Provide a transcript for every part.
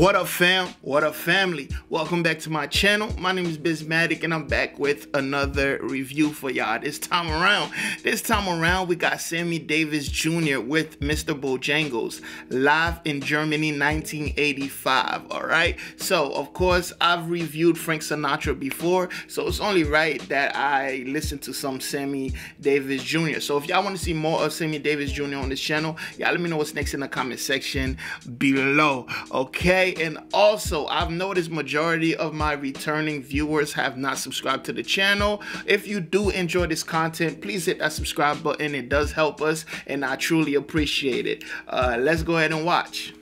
What up, fam? What up, family? Welcome back to my channel. My name is BizMatik and I'm back with another review for y'all. This time around we got Sammy Davis Jr. with Mr. Bojangles, live in Germany 1985. All right, so of course I've reviewed Frank Sinatra before, so it's only right that I listen to some Sammy Davis Jr. So if y'all want to see more of Sammy Davis Jr. on this channel, y'all let me know what's next in the comment section below. Okay, and also I've noticed majority of my returning viewers have not subscribed to the channel. If you do enjoy this content, please hit that subscribe button. It does help us and I truly appreciate it. Let's go ahead and watch.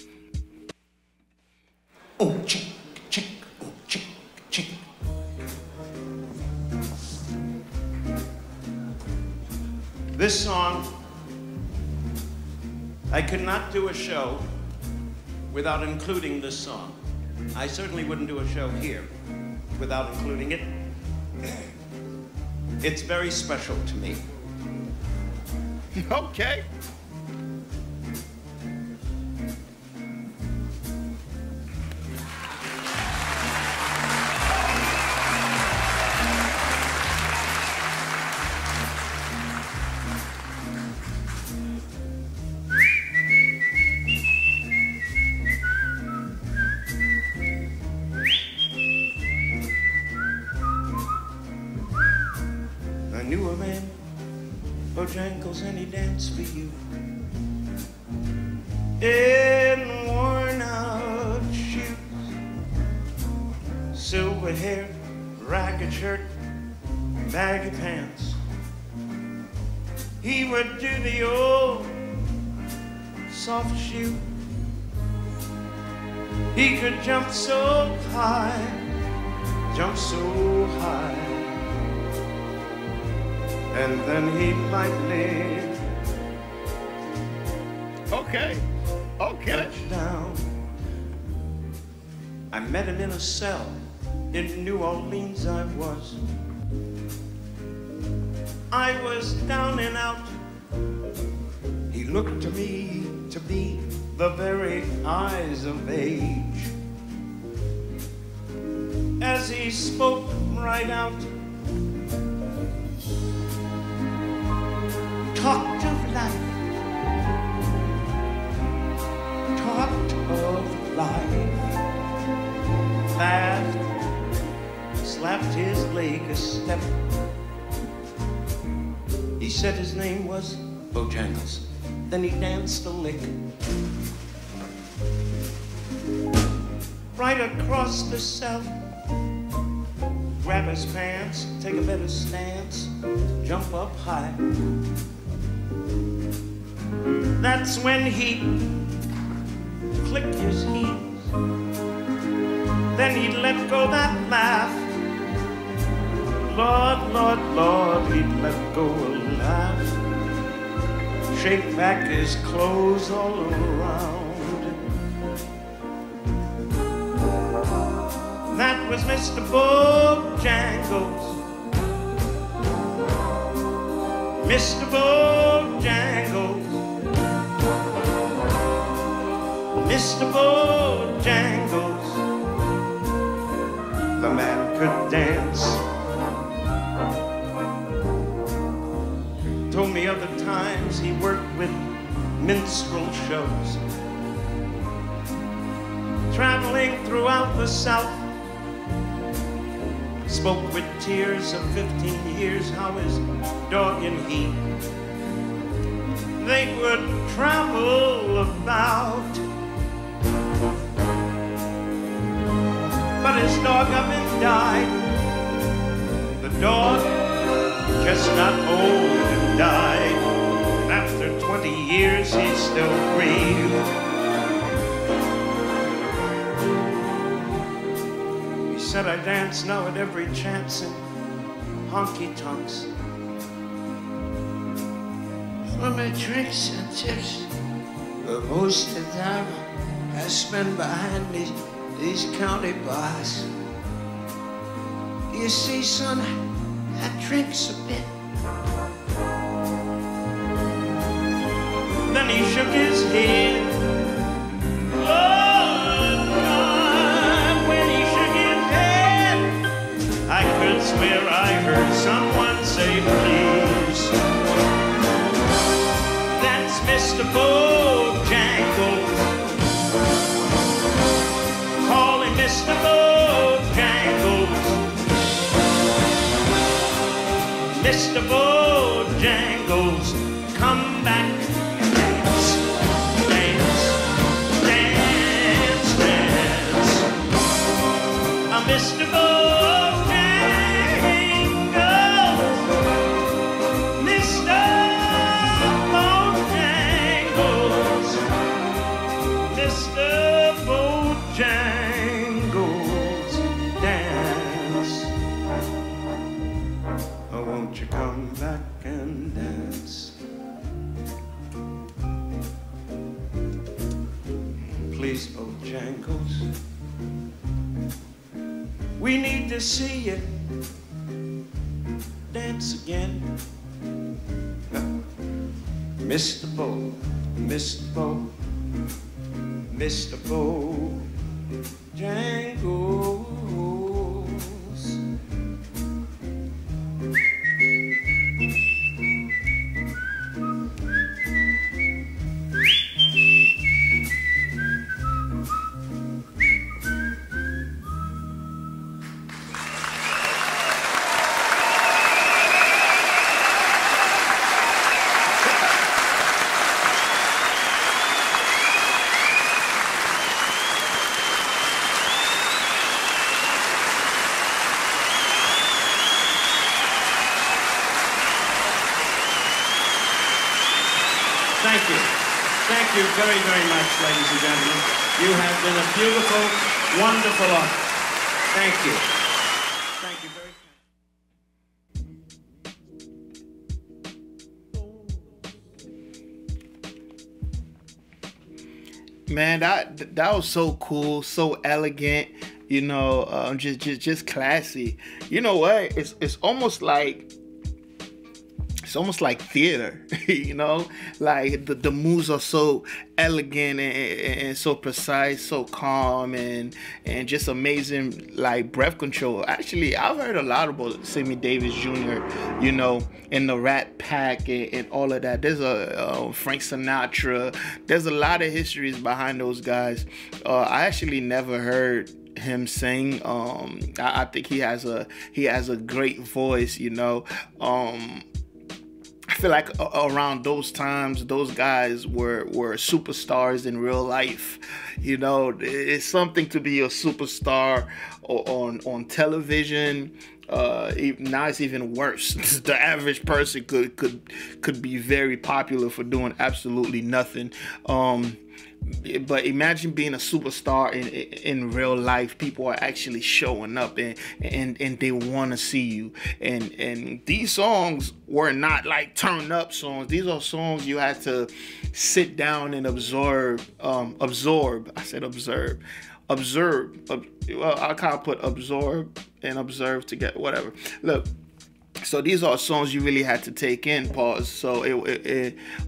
Oh, check, check, oh, check, check. This song, I could not do a show without including this song. I certainly wouldn't do a show here without including it. It's very special to me. Okay. Knew a man, Bojangles, and he danced for you. In worn out shoes, silver hair, ragged shirt, baggy pants. He would do the old soft shoe. He could jump so high, jump so high. And then he lightly. Okay. Okay. Down. I met him in a cell in New Orleans. I was down and out. He looked to me to be the very eyes of age. As he spoke right out, talked of life, talked of life, laughed, slapped his leg a step. He said his name was Bojangles, then he danced a lick. Right across the cell, grab his pants, take a better stance, jump up high. That's when he clicked his heels. Then he let go that laugh. Lord, Lord, Lord, he let go a laugh. Shake back his clothes all around. That was Mr. Bojangles. Mr. Bojangles, Mr. Bojangles, the man could dance. Told me other times he worked with minstrel shows, traveling throughout the South. Spoke with tears of 15 years, how his dog and he, they would travel about. But his dog up and died. The dog just got old and died. After 20 years, he still breathed. Said I dance now at every chance in honky-tonks. For my drinks and tips, but most of the time I spend behind these county bars. You see, son, I drinks a bit. Then he shook his head. Oh, God. Mr. Bojangles dance. Oh, won't you come back and dance? Please, Bojangles, we need to see you dance again. Mr. Bo, Mr. Bo, Mr. Bojangles. Thank you very, very much, ladies and gentlemen. You have been a beautiful, wonderful audience. Thank you. Thank you very much. Man, that was so cool, so elegant, you know, just classy. You know what? It's almost like theater, you know, like the moves are so elegant and so precise, so calm, and just amazing, like breath control. Actually, I've heard a lot about Sammy Davis Jr., you know, and the Rat Pack and all of that. There's a Frank Sinatra. There's a lot of histories behind those guys. I actually never heard him sing. I think he has a great voice, you know. I feel like around those times, those guys were superstars in real life. You know, it's something to be a superstar on television. Now it's even worse. The average person could be very popular for doing absolutely nothing. But imagine being a superstar in real life. People are actually showing up and they want to see you. And these songs were not like turn up songs. These are songs you had to sit down and absorb. Well, I can't put absorb and observe together. Whatever. Look. So these are songs you really had to take in, pause. So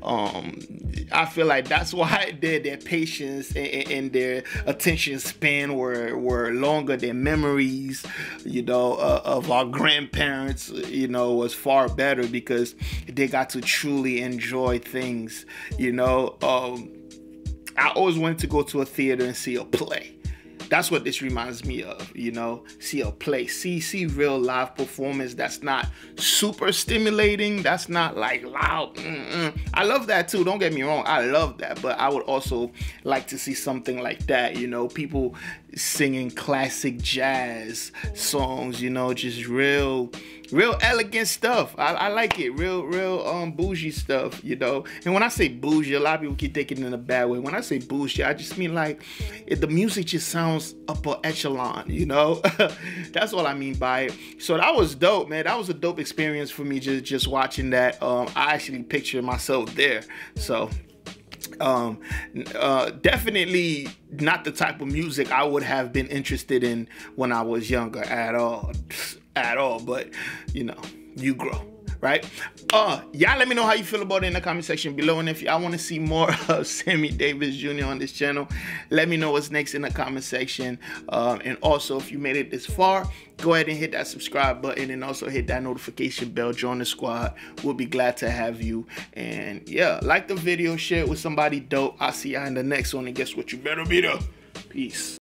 I feel like that's why their patience and their attention span were longer. Their memories, you know, of our grandparents, you know, was far better because they got to truly enjoy things. You know, I always wanted to go to a theater and see a play. That's what this reminds me of, you know, see a play, see real live performance that's not super stimulating, that's not like loud. I love that too, don't get me wrong, I love that, but I would also like to see something like that, you know, people singing classic jazz songs, you know, just real elegant stuff. I like it, real bougie stuff, you know. And when I say bougie, a lot of people keep thinking in a bad way. When I say bougie, I just mean like the music just sounds upper echelon, you know. That's all I mean by it. So that was dope, man. That was a dope experience for me, just watching that. I actually pictured myself there. So definitely not the type of music I would have been interested in when I was younger at all, but you know, you grow, right? Y'all let me know how you feel about it in the comment section below, and if y'all want to see more of Sammy Davis Jr. on this channel, let me know what's next in the comment section. And also, if you made it this far, go ahead and hit that subscribe button and also hit that notification bell. Join the squad, we'll be glad to have you. And yeah, like the video, share it with somebody dope. I'll see y'all in the next one, and guess what, you better be there. Peace.